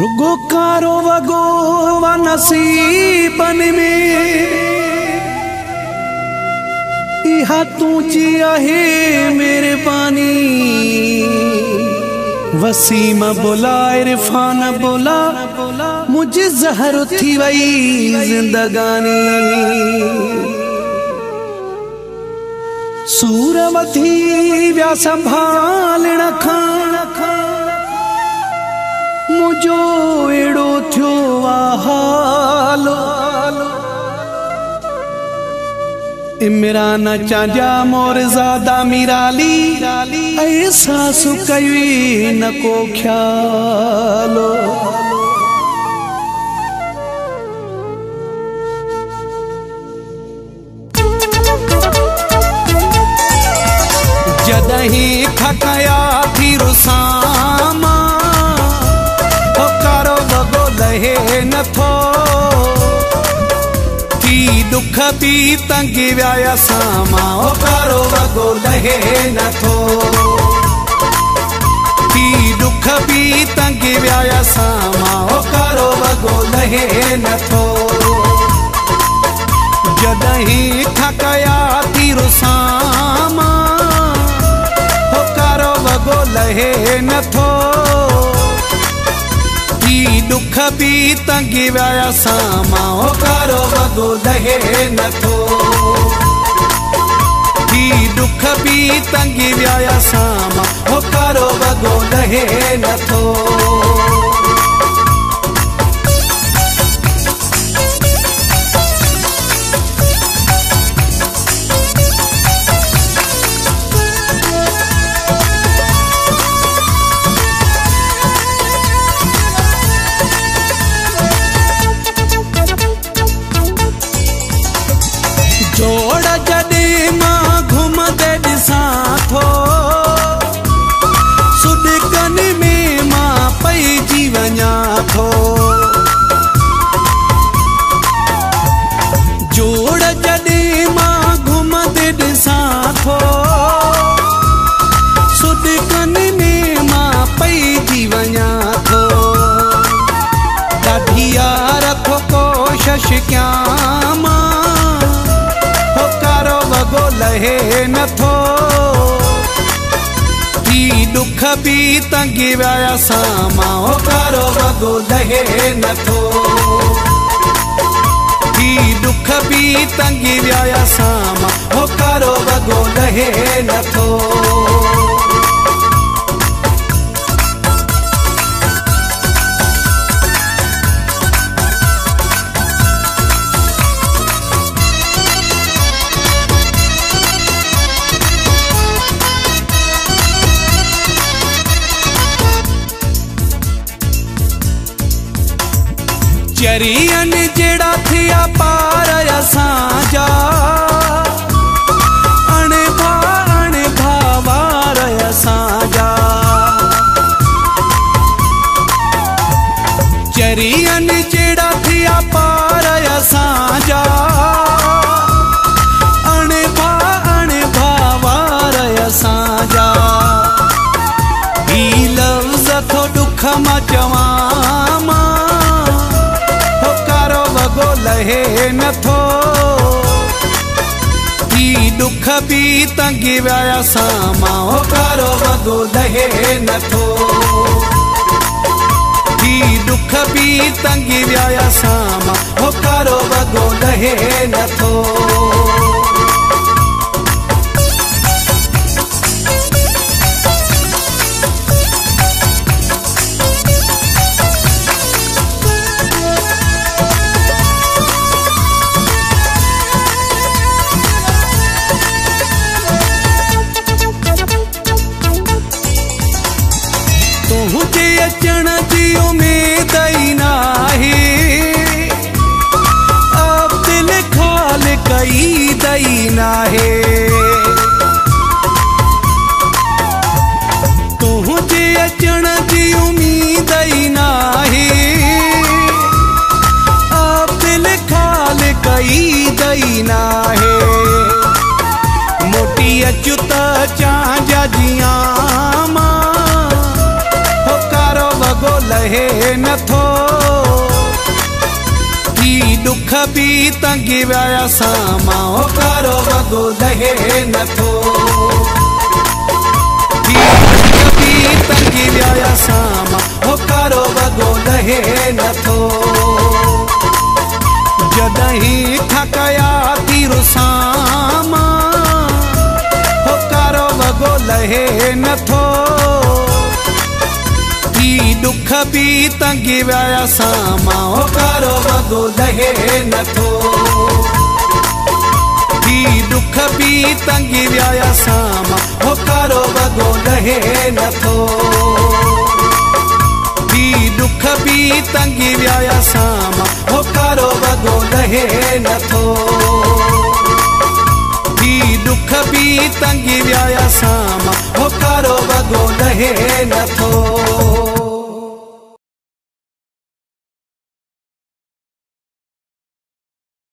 रुगो कारो वगो वा नसीबन में इहा तुझी आहे मेरे पानी वसीम बोला इरफान बोला मुझे जहर थी वही जिंदगानी सूरमती व्या संभालना खाना खा मुझो एड़ो थो आलो इमरान चाजा मोर ज़्यादा मिराली ऐसा सुकवी न को ख्यालो जदही थकया थी रुसामा कारो वगो लहे नथो की दुख भी तंगी व्याया सामा ओ कारो वगो लहे नथो की दुख भी तंगी व्याया सामा ओ कारो वगो लहे नथो जदही थकया थी रुसामा ओ कारो वगो लहे नथो दुख भी तंगी वाया सामा ओ कारो वगो लहे नथो की दुख भी तंगी वाया सामा ओ कारो वगो लहे नथो हो कारो वगो लहे नथो की दुख भी तंगी वाया सामा हो कारो वगो लहे नथो की दुख भी तंगी वाया सामा हो कारो वगो लहे नथो चरियन जेड़ा थिया पार असांजा अणभा वार असांजा चरियन जेड़ा थिया पार असांजा अणभा वार असांजा ही लफ्ज़ थो दुख मां चवां लहे नथो की दुख भी तंगी वाया सामा ओ कारो वगो लहे नथो की दुख भी तंगी वाया सामा ओ कारो वगो लहे नथो तुझे अचण की उम्मीद ही नाही अब दिल खाल कई दई नाही तुझे अचण की उम्मीद ही नाही अब दिल खाल कई दई नाही मोटी अचुत चांजा जिया लहे नथो थी दुख बि तंगी विया सां मां कारो वॻो लहे नथो थी दुख बि तंगी विया सां मां कारो वॻो लहे नथो जॾहिं ठकया थी रुसां मां कारो वॻो लहे नथो दुख बि तंगी विया सां मां कारो वॻो लहे नथो थी दुख बि तंगी विया सां मां कारो वॻो लहे नथो थी दुख बि तंगी विया सां मां कारो वॻो लहे नथो थी दुख बि तंगी विया सां मां कारो वॻो लहे नथो।